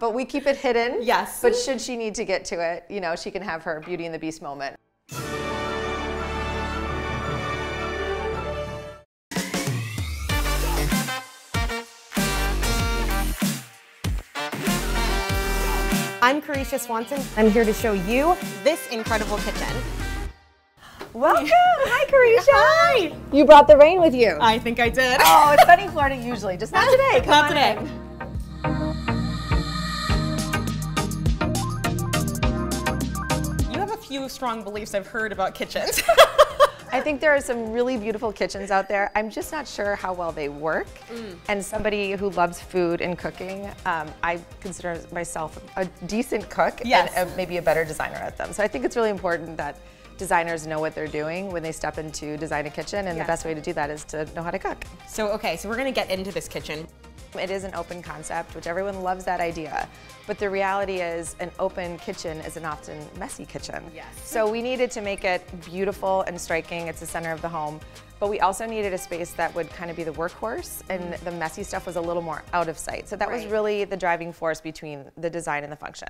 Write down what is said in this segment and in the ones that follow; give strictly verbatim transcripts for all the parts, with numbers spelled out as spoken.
but we keep it hidden. Yes. But should she need to get to it, you know, she can have her Beauty and the Beast moment. I'm Carisha Swanson. I'm here to show you this incredible kitchen. Welcome! Hi, Carisha! Hi! You brought the rain with you. I think I did. Oh, it's sunny Florida usually, just not today. Come not today. In. You have a few strong beliefs I've heard about kitchens. I think there are some really beautiful kitchens out there. I'm just not sure how well they work. Mm. And somebody who loves food and cooking, um, I consider myself a decent cook, yes, and a, maybe a better designer at them. So I think it's really important that designers know what they're doing when they step into design a kitchen, and yes, the best way to do that is to know how to cook. So, okay, so we're gonna get into this kitchen. It is an open concept, which everyone loves that idea, but the reality is an open kitchen is an often messy kitchen. Yes. So we needed to make it beautiful and striking. It's the center of the home, but we also needed a space that would kind of be the workhorse, and mm-hmm, the messy stuff was a little more out of sight. So that right, was really the driving force between the design and the function.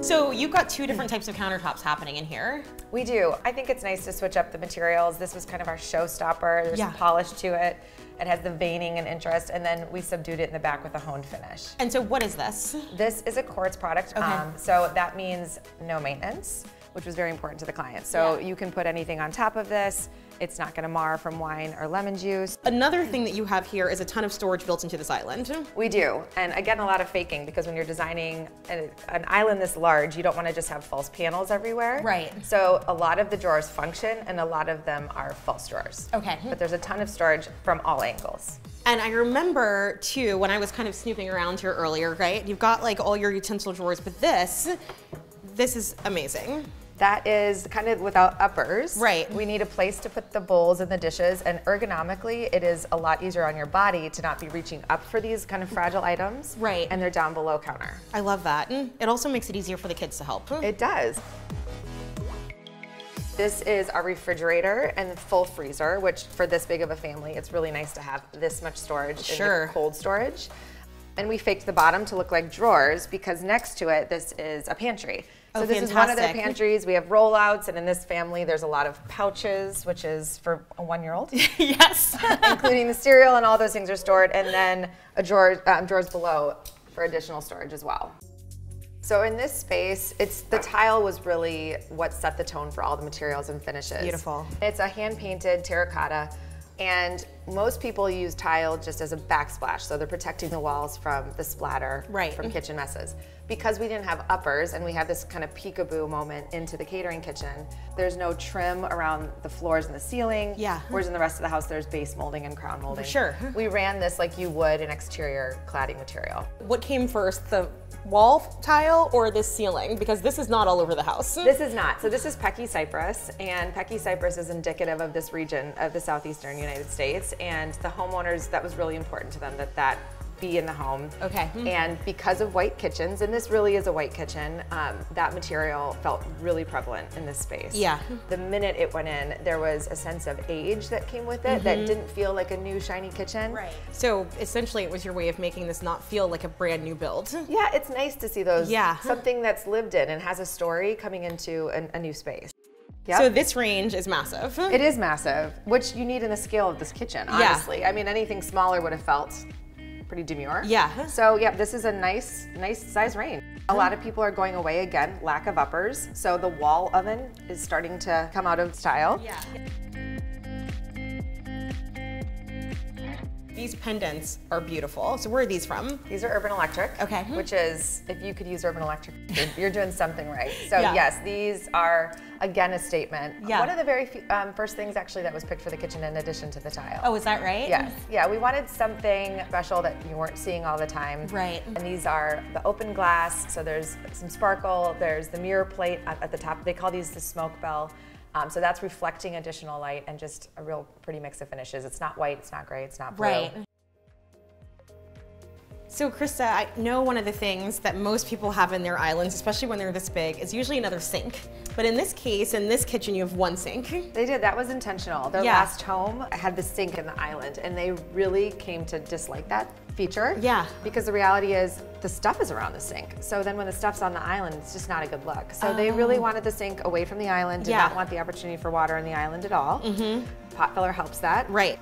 So you've got two different types of countertops happening in here. We do. I think it's nice to switch up the materials. This was kind of our showstopper. There's yeah, some polish to it. It has the veining and interest, and then we subdued it in the back with a honed finish. And so what is this? This is a quartz product. Okay. Um, so that means no maintenance, which was very important to the client. So yeah, you can put anything on top of this. It's not gonna mar from wine or lemon juice. Another thing that you have here is a ton of storage built into this island. We do, and again, a lot of faking, because when you're designing a, an island this large, you don't wanna just have false panels everywhere. Right. So a lot of the drawers function, and a lot of them are false drawers. Okay. But there's a ton of storage from all angles. And I remember too, when I was kind of snooping around here earlier, right? You've got like all your utensil drawers, but this, this is amazing. That is kind of without uppers. Right. We need a place to put the bowls and the dishes, and ergonomically, it is a lot easier on your body to not be reaching up for these kind of fragile items. Right. And they're down below counter. I love that. It also makes it easier for the kids to help. It does. This is our refrigerator and full freezer, which for this big of a family, it's really nice to have this much storage. Sure. In the cold storage. And we faked the bottom to look like drawers, because next to it, this is a pantry. So oh, this fantastic. is one of their pantries. We have rollouts, and in this family, there's a lot of pouches, which is for a one-year-old. Yes. Including the cereal, and all those things are stored, and then a drawer, um, drawers below for additional storage as well. So in this space, it's the tile was really what set the tone for all the materials and finishes. Beautiful. It's a hand-painted terracotta. And most people use tile just as a backsplash, so they're protecting the walls from the splatter, right, from kitchen messes. Because we didn't have uppers, and we had this kind of peekaboo moment into the catering kitchen, there's no trim around the floors and the ceiling, yeah, whereas in the rest of the house there's base molding and crown molding. Sure. We ran this like you would an exterior cladding material. What came first, the wall tile or this ceiling? Because this is not all over the house. This is not. So this is Pecky Cypress, and Pecky Cypress is indicative of this region of the southeastern United States, and the homeowners, that was really important to them that that be in the home. Okay. And because of white kitchens, and this really is a white kitchen, um, that material felt really prevalent in this space. Yeah. The minute it went in, there was a sense of age that came with it, mm-hmm, that didn't feel like a new shiny kitchen. Right. So essentially it was your way of making this not feel like a brand new build. Yeah, it's nice to see those, yeah, something that's lived in and has a story coming into an, a new space. Yep. So this range is massive. It is massive, which you need in the scale of this kitchen, honestly. Yeah. I mean, anything smaller would have felt pretty demure. Yeah. So yeah, this is a nice, nice size range. A lot of people are going away, again, lack of uppers. So the wall oven is starting to come out of style. Yeah. These pendants are beautiful. So where are these from? These are Urban Electric. Okay. Which is, if you could use Urban Electric, you're doing something right. So yeah, yes, these are, again, a statement. Yeah. One of the very um, first things actually that was picked for the kitchen in addition to the tile. Oh, is that right? Yes. Yeah, we wanted something special that you weren't seeing all the time. Right. And these are the open glass. So there's some sparkle. There's the mirror plate at, at the top. They call these the smoke bell. Um, so that's reflecting additional light, and just a real pretty mix of finishes. It's not white, it's not gray, it's not blue. Right. So Krista, I know one of the things that most people have in their islands, especially when they're this big, is usually another sink. But in this case, in this kitchen, you have one sink. They did. That was intentional. Their yeah. last home had the sink in the island, and they really came to dislike that feature. Yeah. Because the reality is the stuff is around the sink. So then when the stuff's on the island, it's just not a good look. So um, they really wanted the sink away from the island, did yeah. not want the opportunity for water on the island at all. Mm-hmm. Pot filler helps that. Right.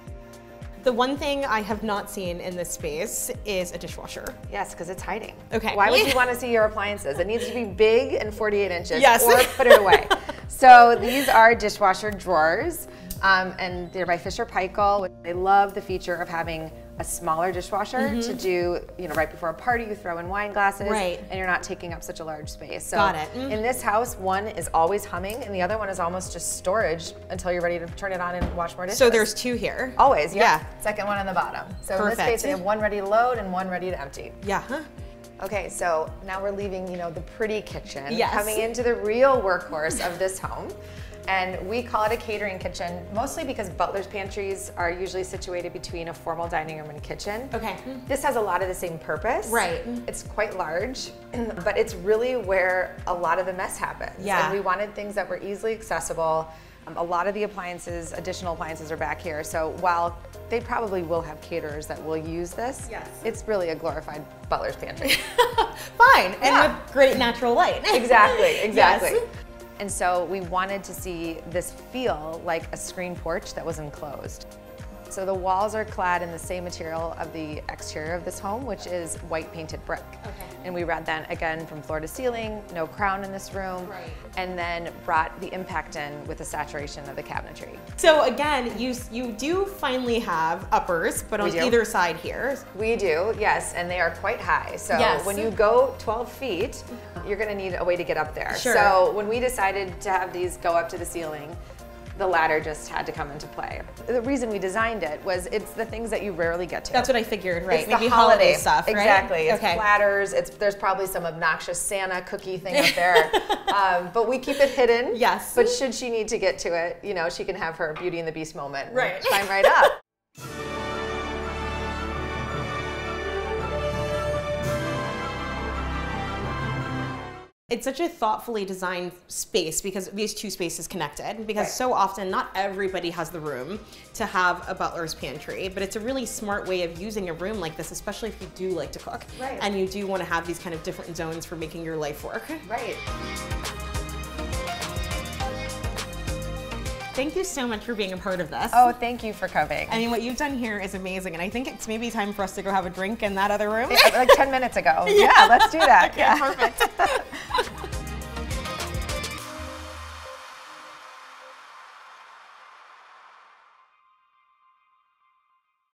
The one thing I have not seen in this space is a dishwasher. Yes, because it's hiding. Okay. Why would you want to see your appliances? It needs to be big and forty-eight inches, yes. or put it away. So these are dishwasher drawers, um, and they're by Fisher Paykel. They love the feature of having a smaller dishwasher mm-hmm. to do, you know, right before a party, you throw in wine glasses, right. and you're not taking up such a large space. So Got it. Mm-hmm. in this house, one is always humming, and the other one is almost just storage until you're ready to turn it on and wash more dishes. So there's two here. Always, yeah. yeah. Second one on the bottom. So Perfect. in this case, they have one ready to load and one ready to empty. Yeah. Huh. Okay, so now we're leaving, you know, the pretty kitchen, yes. coming into the real workhorse of this home. And we call it a catering kitchen, mostly because butler's pantries are usually situated between a formal dining room and kitchen. Okay. This has a lot of the same purpose. Right. It's quite large, but it's really where a lot of the mess happens. Yeah. And we wanted things that were easily accessible. Um, a lot of the appliances, additional appliances are back here. So while they probably will have caterers that will use this, yes. it's really a glorified butler's pantry. Fine, and yeah. with great natural light. Exactly, exactly. Yes. And so we wanted to see this feel like a screen porch that was enclosed. So the walls are clad in the same material of the exterior of this home, which is white painted brick. Okay. And we read that again from floor to ceiling, no crown in this room, right. and then brought the impact in with the saturation of the cabinetry. So again, you you do finally have uppers, but on either side here. We do, yes, and they are quite high. So yes. when you go twelve feet, you're gonna need a way to get up there. Sure. So when we decided to have these go up to the ceiling, the ladder just had to come into play. The reason we designed it was it's the things that you rarely get to. That's what I figured, right? It's Maybe the holiday, holiday stuff, right? Exactly. It's okay. platters. It's there's probably some obnoxious Santa cookie thing up there, um, but we keep it hidden. Yes. But should she need to get to it, you know, she can have her Beauty and the Beast moment. Right. And climb right up. It's such a thoughtfully designed space because these two spaces connected, because right. so often not everybody has the room to have a butler's pantry, but it's a really smart way of using a room like this, especially if you do like to cook right. and you do want to have these kind of different zones for making your life work. Right. Thank you so much for being a part of this. Oh, thank you for coming. I mean, what you've done here is amazing, and I think it's maybe time for us to go have a drink in that other room. Like ten minutes ago. Yeah, yeah, let's do that. Okay, yeah. Perfect.